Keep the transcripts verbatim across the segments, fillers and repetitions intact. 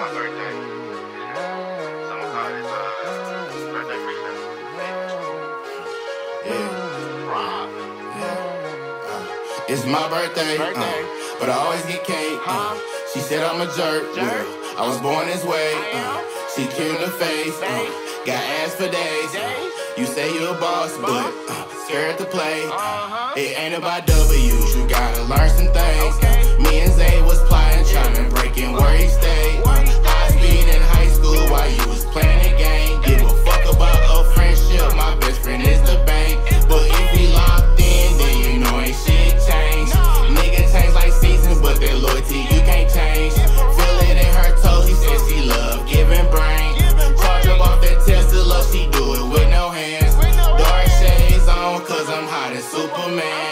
my birthday. So I'm gonna call this uh, birthday freestyle. Yeah. Rob. Yeah. Uh, it's my birthday, birthday. Uh, but I always get cake. Huh? Uh, she said I'm a jerk. jerk. Yeah. I was born this way. Uh, she cute in the face. Uh, got ass for days. Day. You say you a boss, but uh, scared to play. Uh-huh. It ain't about W's. You gotta learn some things. Okay. Me and Zay was plotting, trying to break in where he stayed. High speed in high school while you was playing a game. Give a fuck about a friendship. My best friend is the bank. But if he locked in, then you know ain't shit changed. Nigga change like seasons, but their loyalty you can't change. Feel it in her toes. He says she love giving brain. Charge up off that Tesla. She do it with no hands. Dark shades on, cause I'm hot as Superman.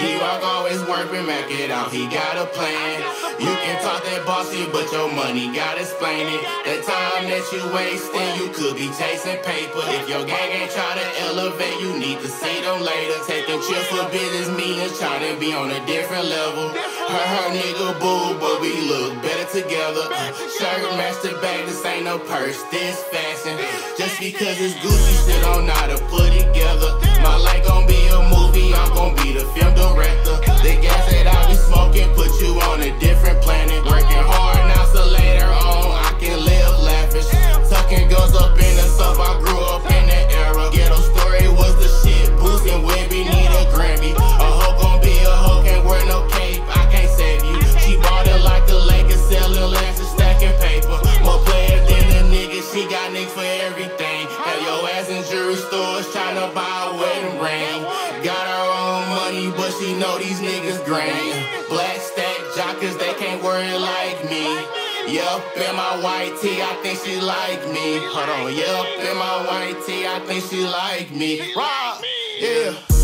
Deerock always working, Mac it out, he got a plan. You can talk that bossy, but your money gotta explain it. The time that you wasting, you could be chasing paper. If your gang ain't try to elevate, you need to see them later. Taking trips for business meetings, trying to be on a different level. Her, her nigga boo, but we look better together. Uh, shirt match the bag, this ain't no purse, this fashion. Just because it's Gucci, shit don't know how to put it together. My life gon' be a movie, I'm gon' be the film director. The gas that I be smoking put you on a different planet. Working hard now, so later on I can live lavish. Tucking girls up in the soap, I grew up in the era. Ghetto story was the shit, Boosie and Webby need a Grammy. A hoe gon' be a hoe, can't wear no cape, I can't save you. She bought it like the Lakers, selling lashes, stacking paper. More players than the niggas, she got niggas for everything. Have your ass in jewelry stores, tryna buy a wedding ring. Got her but she know these niggas green. Black stack jockers, they can't worry like me. Yup, in my white tee, I think she like me. Hold on, yup, in my white tee, I think she like me. Rock, yeah.